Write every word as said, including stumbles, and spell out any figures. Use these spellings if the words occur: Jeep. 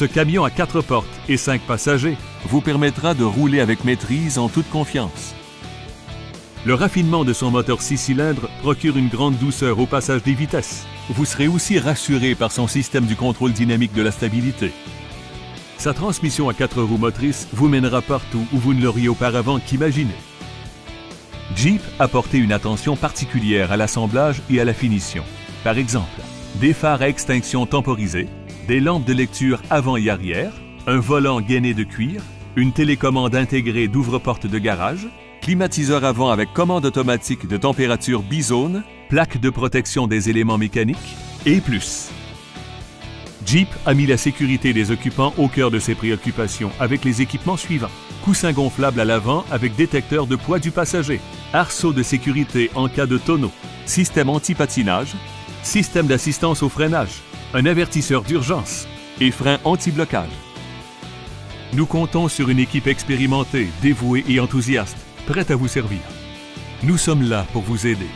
Ce camion à quatre portes et cinq passagers vous permettra de rouler avec maîtrise en toute confiance. Le raffinement de son moteur six cylindres procure une grande douceur au passage des vitesses. Vous serez aussi rassuré par son système du contrôle dynamique de la stabilité. Sa transmission à quatre roues motrices vous mènera partout où vous ne l'auriez auparavant qu'imaginé. Jeep a porté une attention particulière à l'assemblage et à la finition. Par exemple, des phares à extinction temporisés, des lampes de lecture avant et arrière, un volant gainé de cuir, une télécommande intégrée d'ouvre-porte de garage, climatiseur avant avec commande automatique de température bizone, plaque de protection des éléments mécaniques et plus. Jeep a mis la sécurité des occupants au cœur de ses préoccupations avec les équipements suivants. Coussin gonflable à l'avant avec détecteur de poids du passager, arceau de sécurité en cas de tonneau, système anti-patinage, système d'assistance au freinage, un avertisseur d'urgence et frein anti-blocage. Nous comptons sur une équipe expérimentée, dévouée et enthousiaste, prête à vous servir. Nous sommes là pour vous aider.